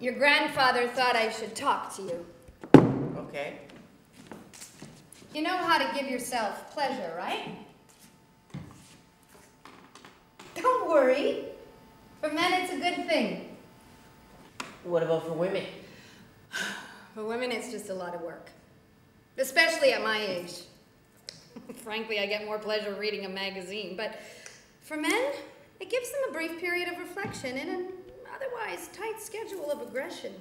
Your grandfather thought I should talk to you. Okay. You know how to give yourself pleasure, right? Don't worry. For men, it's a good thing. What about for women? For women, it's just a lot of work. Especially at my age. Frankly, I get more pleasure reading a magazine. But for men, it gives them a brief period of reflection in an otherwise tight schedule of aggression.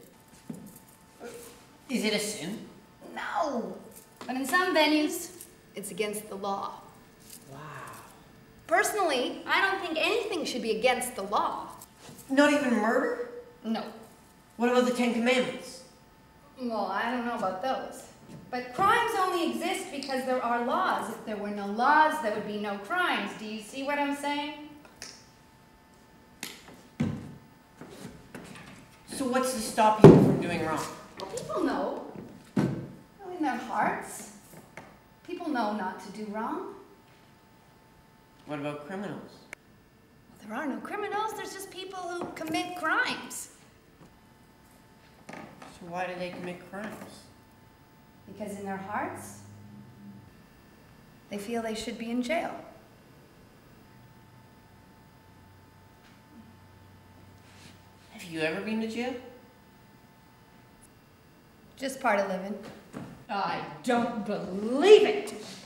Is it a sin? No. But in some venues, it's against the law. Wow. Personally, I don't think anything should be against the law. Not even murder? No. What about the Ten Commandments? Well, I don't know about those. But crimes only exist because there are laws. If there were no laws, there would be no crimes. Do you see what I'm saying? So what's to stop you from doing wrong? Well, people know. In their hearts. People know not to do wrong. What about criminals? Well, there are no criminals. There's just people who commit crimes. So why do they commit crimes? Because in their hearts, they feel they should be in jail. Have you ever been to jail? Just part of living. I don't believe it!